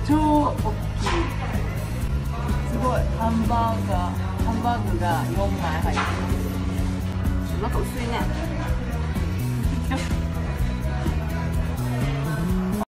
超大きい、すごい。ハンバーグが4枚入ってる。なんか薄いね。